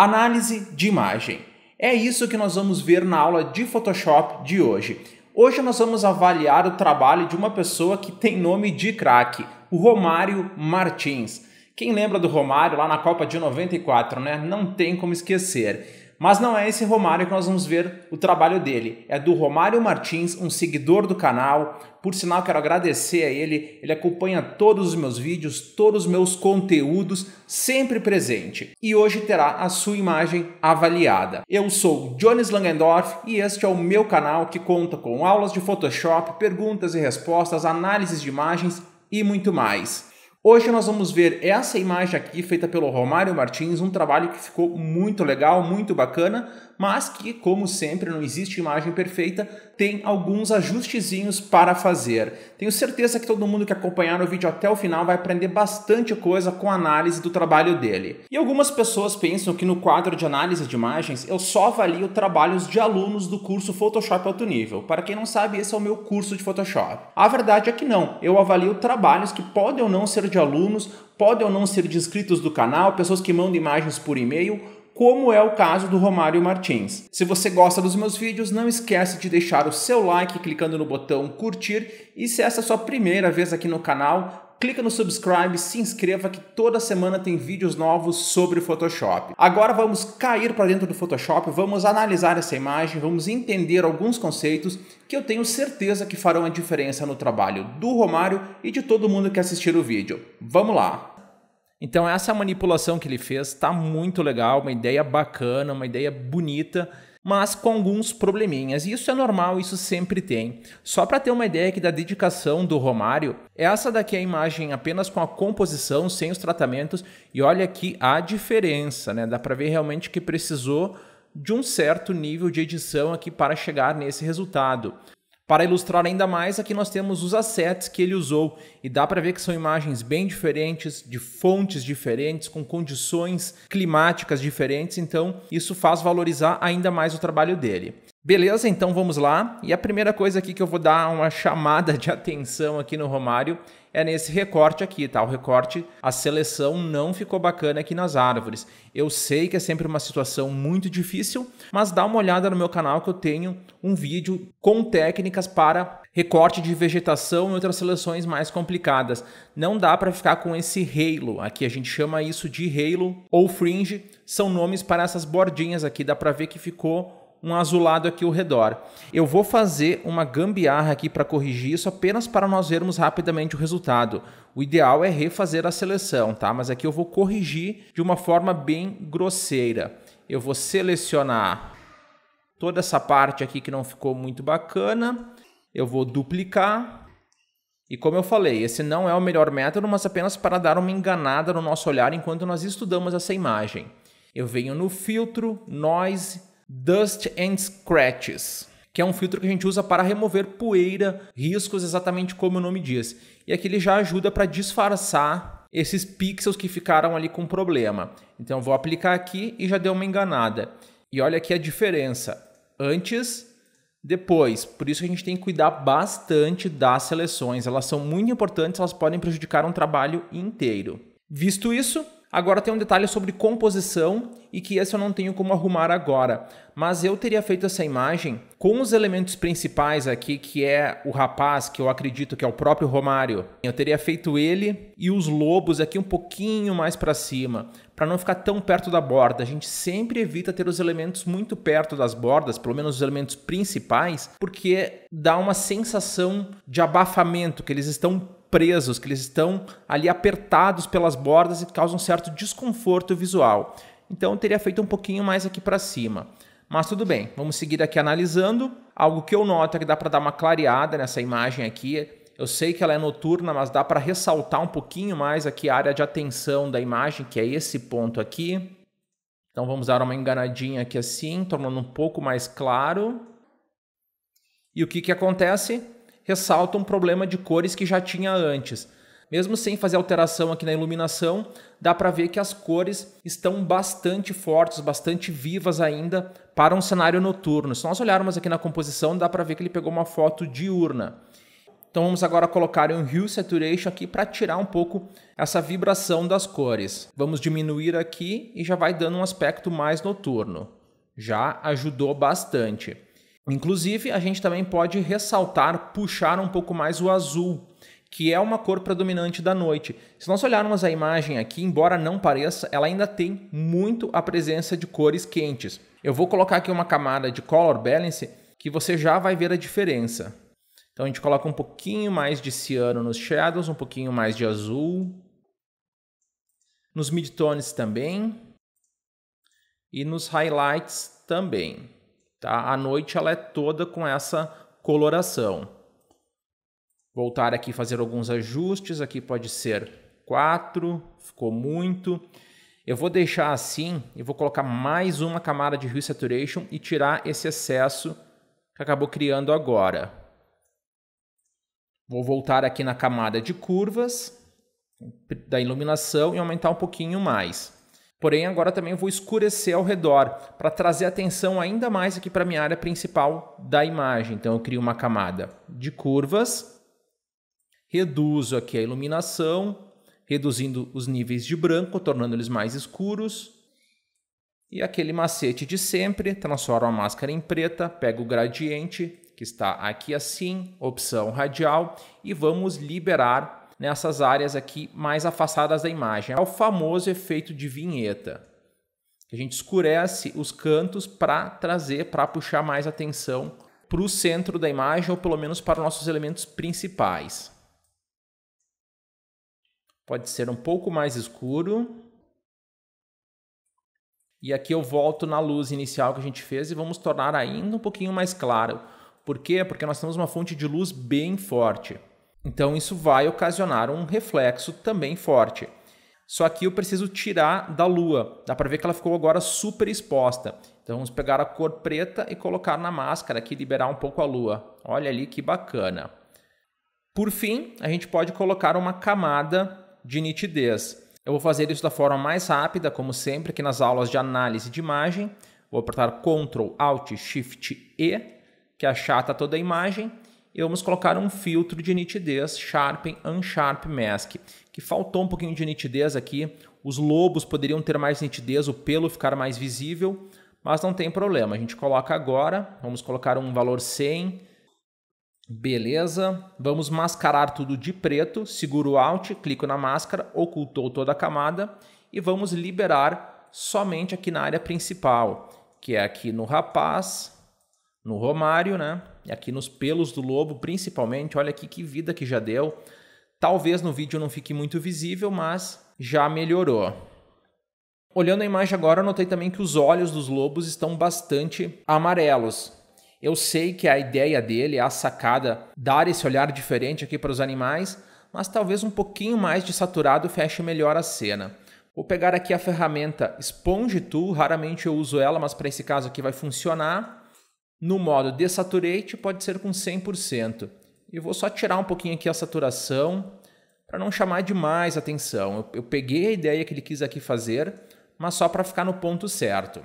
Análise de imagem. É isso que nós vamos ver na aula de Photoshop de hoje. Hoje nós vamos avaliar o trabalho de uma pessoa que tem nome de craque, o Romário Martins. Quem lembra do Romário lá na Copa de 94, né? Não tem como esquecer. Mas não é esse Romário que nós vamos ver o trabalho dele. É do Romário Martins, um seguidor do canal. Por sinal, quero agradecer a ele. Ele acompanha todos os meus vídeos, todos os meus conteúdos, sempre presente. E hoje terá a sua imagem avaliada. Eu sou Jhonnys Langendorf e este é o meu canal que conta com aulas de Photoshop, perguntas e respostas, análises de imagens e muito mais. Hoje nós vamos ver essa imagem aqui feita pelo Romário Martins, um trabalho que ficou muito legal, muito bacana, mas que, como sempre, não existe imagem perfeita, tem alguns ajustezinhos para fazer. Tenho certeza que todo mundo que acompanhar o vídeo até o final vai aprender bastante coisa com a análise do trabalho dele. E algumas pessoas pensam que no quadro de análise de imagens eu só avalio trabalhos de alunos do curso Photoshop Alto Nível. Para quem não sabe, esse é o meu curso de Photoshop. A verdade é que não, eu avalio trabalhos que podem ou não ser de alunos, podem ou não ser de inscritos do canal, pessoas que mandam imagens por e-mail, como é o caso do Romário Martins. Se você gosta dos meus vídeos, não esquece de deixar o seu like clicando no botão curtir, e se essa é a sua primeira vez aqui no canal, clica no subscribe, se inscreva que toda semana tem vídeos novos sobre Photoshop. Agora vamos cair para dentro do Photoshop, vamos analisar essa imagem, vamos entender alguns conceitos que eu tenho certeza que farão a diferença no trabalho do Romário e de todo mundo que assistir o vídeo. Vamos lá! Então essa manipulação que ele fez está muito legal, uma ideia bacana, uma ideia bonita, mas com alguns probleminhas. E isso é normal, isso sempre tem. Só para ter uma ideia aqui da dedicação do Romário, essa daqui é a imagem apenas com a composição, sem os tratamentos, e olha aqui a diferença, né? Dá para ver realmente que precisou de um certo nível de edição aqui para chegar nesse resultado. Para ilustrar ainda mais, aqui nós temos os assets que ele usou, e dá para ver que são imagens bem diferentes, de fontes diferentes, com condições climáticas diferentes, então isso faz valorizar ainda mais o trabalho dele. Beleza, então vamos lá, e a primeira coisa aqui que eu vou dar uma chamada de atenção aqui no Romário é nesse recorte aqui, tá? O recorte, a seleção não ficou bacana aqui nas árvores. Eu sei que é sempre uma situação muito difícil, mas dá uma olhada no meu canal que eu tenho um vídeo com técnicas para recorte de vegetação e outras seleções mais complicadas. Não dá para ficar com esse halo, aqui a gente chama isso de halo ou fringe, são nomes para essas bordinhas aqui, dá para ver que ficou um azulado aqui ao redor. Eu vou fazer uma gambiarra aqui para corrigir isso, apenas para nós vermos rapidamente o resultado. O ideal é refazer a seleção, tá? Mas aqui eu vou corrigir de uma forma bem grosseira. Eu vou selecionar toda essa parte aqui que não ficou muito bacana. Eu vou duplicar. E como eu falei, esse não é o melhor método, mas apenas para dar uma enganada no nosso olhar enquanto nós estudamos essa imagem. Eu venho no filtro, noise, Dust and Scratches, que é um filtro que a gente usa para remover poeira, riscos, exatamente como o nome diz. E aqui ele já ajuda para disfarçar esses pixels que ficaram ali com problema. Então eu vou aplicar aqui e já deu uma enganada. E olha aqui a diferença, antes, depois. Por isso que a gente tem que cuidar bastante das seleções, elas são muito importantes, elas podem prejudicar um trabalho inteiro. Visto isso, agora tem um detalhe sobre composição e que esse eu não tenho como arrumar agora, mas eu teria feito essa imagem com os elementos principais aqui, que é o rapaz, que eu acredito que é o próprio Romário. Eu teria feito ele e os lobos aqui um pouquinho mais para cima, para não ficar tão perto da borda. A gente sempre evita ter os elementos muito perto das bordas, pelo menos os elementos principais, porque dá uma sensação de abafamento, que eles estão presos, que eles estão ali apertados pelas bordas e causam um certo desconforto visual. Então eu teria feito um pouquinho mais aqui para cima. Mas tudo bem, vamos seguir aqui analisando. Algo que eu noto é que dá para dar uma clareada nessa imagem aqui. Eu sei que ela é noturna, mas dá para ressaltar um pouquinho mais aqui a área de atenção da imagem, que é esse ponto aqui. Então vamos dar uma enganadinha aqui assim, tornando um pouco mais claro. E o que acontece? Ressalta um problema de cores que já tinha antes. Mesmo sem fazer alteração aqui na iluminação, dá para ver que as cores estão bastante fortes, bastante vivas ainda para um cenário noturno. Se nós olharmos aqui na composição, dá para ver que ele pegou uma foto diurna. Então vamos agora colocar um Hue Saturation aqui para tirar um pouco essa vibração das cores. Vamos diminuir aqui e já vai dando um aspecto mais noturno. Já ajudou bastante. Inclusive, a gente também pode ressaltar, puxar um pouco mais o azul, que é uma cor predominante da noite. Se nós olharmos a imagem aqui, embora não pareça, ela ainda tem muito a presença de cores quentes. Eu vou colocar aqui uma camada de Color Balance que você já vai ver a diferença. Então a gente coloca um pouquinho mais de ciano nos shadows, um pouquinho mais de azul. Nos midtones também. E nos highlights também. Tá? A noite ela é toda com essa coloração. Voltar aqui e fazer alguns ajustes. Aqui pode ser 4, ficou muito. Eu vou deixar assim e vou colocar mais uma camada de Hue Saturation e tirar esse excesso que acabou criando agora. Vou voltar aqui na camada de curvas da iluminação e aumentar um pouquinho mais. Porém, agora também vou escurecer ao redor para trazer atenção ainda mais aqui para a minha área principal da imagem. Então, eu crio uma camada de curvas, reduzo aqui a iluminação, reduzindo os níveis de branco, tornando eles mais escuros. E aquele macete de sempre, transformo a máscara em preta, pego o gradiente, que está aqui assim, opção radial, e vamos liberar nessas áreas aqui mais afastadas da imagem. É o famoso efeito de vinheta. A gente escurece os cantos para trazer, para puxar mais atenção para o centro da imagem, ou pelo menos para os nossos elementos principais. Pode ser um pouco mais escuro. E aqui eu volto na luz inicial que a gente fez e vamos tornar ainda um pouquinho mais claro. Por quê? Porque nós temos uma fonte de luz bem forte. Então isso vai ocasionar um reflexo também forte. Só que eu preciso tirar da lua. Dá para ver que ela ficou agora super exposta. Então vamos pegar a cor preta e colocar na máscara aqui, liberar um pouco a lua. Olha ali que bacana. Por fim, a gente pode colocar uma camada de nitidez. Eu vou fazer isso da forma mais rápida, como sempre, aqui nas aulas de análise de imagem. Vou apertar Ctrl, Alt, Shift, E, que achata toda a imagem, e vamos colocar um filtro de nitidez, Sharpen, Unsharp Mask, que faltou um pouquinho de nitidez aqui, os lobos poderiam ter mais nitidez, o pelo ficar mais visível, mas não tem problema, a gente coloca agora, vamos colocar um valor 100, beleza, vamos mascarar tudo de preto, seguro o Alt, clico na máscara, ocultou toda a camada, e vamos liberar somente aqui na área principal, que é aqui no rapaz, no Romário, né? E aqui nos pelos do lobo, principalmente. Olha aqui que vida que já deu. Talvez no vídeo não fique muito visível, mas já melhorou. Olhando a imagem agora, eu notei também que os olhos dos lobos estão bastante amarelos. Eu sei que a ideia dele, a sacada, dar esse olhar diferente aqui para os animais, mas talvez um pouquinho mais de saturado feche melhor a cena. Vou pegar aqui a ferramenta Sponge Tool, raramente eu uso ela, mas para esse caso aqui vai funcionar. No modo Desaturate pode ser com 100%. Eu vou só tirar um pouquinho aqui a saturação para não chamar demais a atenção. Eu peguei a ideia que ele quis aqui fazer, mas só para ficar no ponto certo.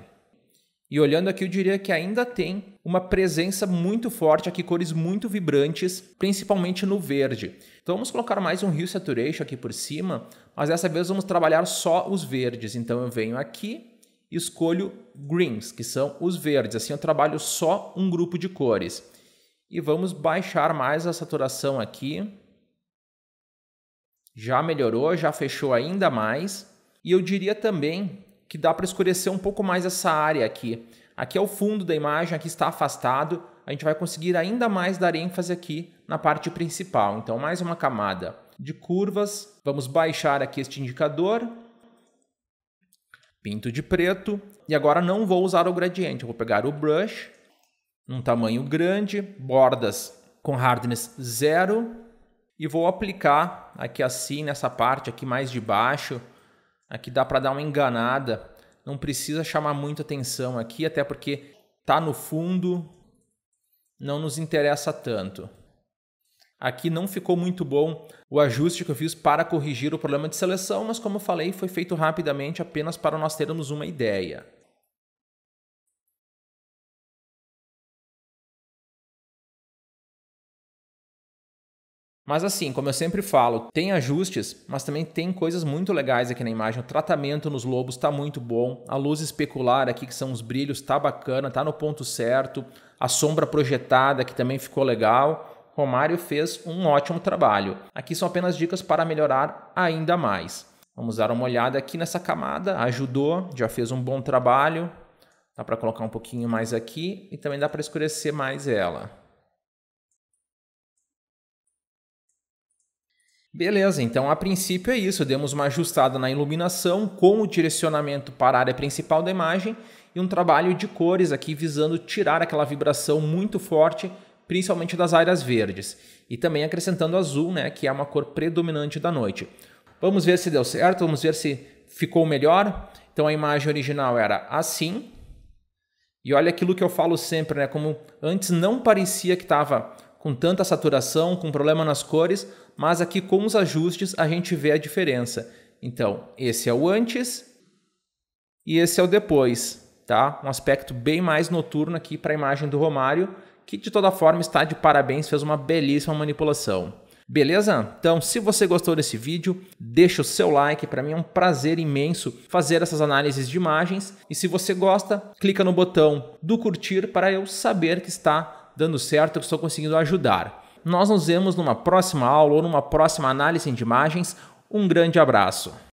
E olhando aqui eu diria que ainda tem uma presença muito forte aqui, cores muito vibrantes, principalmente no verde. Então vamos colocar mais um Hue Saturation aqui por cima, mas dessa vez vamos trabalhar só os verdes. Então eu venho aqui, escolho greens, que são os verdes, assim eu trabalho só um grupo de cores. E vamos baixar mais a saturação aqui. Já melhorou, já fechou ainda mais. E eu diria também que dá para escurecer um pouco mais essa área aqui. Aqui é o fundo da imagem, aqui está afastado. A gente vai conseguir ainda mais dar ênfase aqui na parte principal. Então mais uma camada de curvas. Vamos baixar aqui este indicador. Pinto de preto e agora não vou usar o gradiente, eu vou pegar o brush, um tamanho grande, bordas com hardness 0 e vou aplicar aqui assim nessa parte aqui mais de baixo, aqui dá para dar uma enganada, não precisa chamar muita atenção aqui, até porque tá no fundo, não nos interessa tanto. Aqui não ficou muito bom o ajuste que eu fiz para corrigir o problema de seleção, mas como eu falei, foi feito rapidamente apenas para nós termos uma ideia. Mas assim, como eu sempre falo, tem ajustes, mas também tem coisas muito legais aqui na imagem. O tratamento nos lobos tá muito bom, a luz especular aqui, que são os brilhos, tá bacana, tá no ponto certo, a sombra projetada que também ficou legal. Romário fez um ótimo trabalho. Aqui são apenas dicas para melhorar ainda mais. Vamos dar uma olhada aqui nessa camada, ajudou, já fez um bom trabalho. Dá para colocar um pouquinho mais aqui e também dá para escurecer mais ela. Beleza, então a princípio é isso, demos uma ajustada na iluminação com o direcionamento para a área principal da imagem e um trabalho de cores aqui visando tirar aquela vibração muito forte, principalmente das áreas verdes, e também acrescentando azul, né, que é uma cor predominante da noite. Vamos ver se deu certo, vamos ver se ficou melhor. Então a imagem original era assim, e olha aquilo que eu falo sempre, né, como antes não parecia que estava com tanta saturação, com problema nas cores, mas aqui com os ajustes a gente vê a diferença. Então, esse é o antes e esse é o depois, tá? Um aspecto bem mais noturno aqui para a imagem do Romário, que de toda forma está de parabéns, fez uma belíssima manipulação. Beleza? Então, se você gostou desse vídeo, deixa o seu like, para mim é um prazer imenso fazer essas análises de imagens. E se você gosta, clica no botão do curtir para eu saber que está dando certo, eu estou conseguindo ajudar. Nós nos vemos numa próxima aula ou numa próxima análise de imagens. Um grande abraço!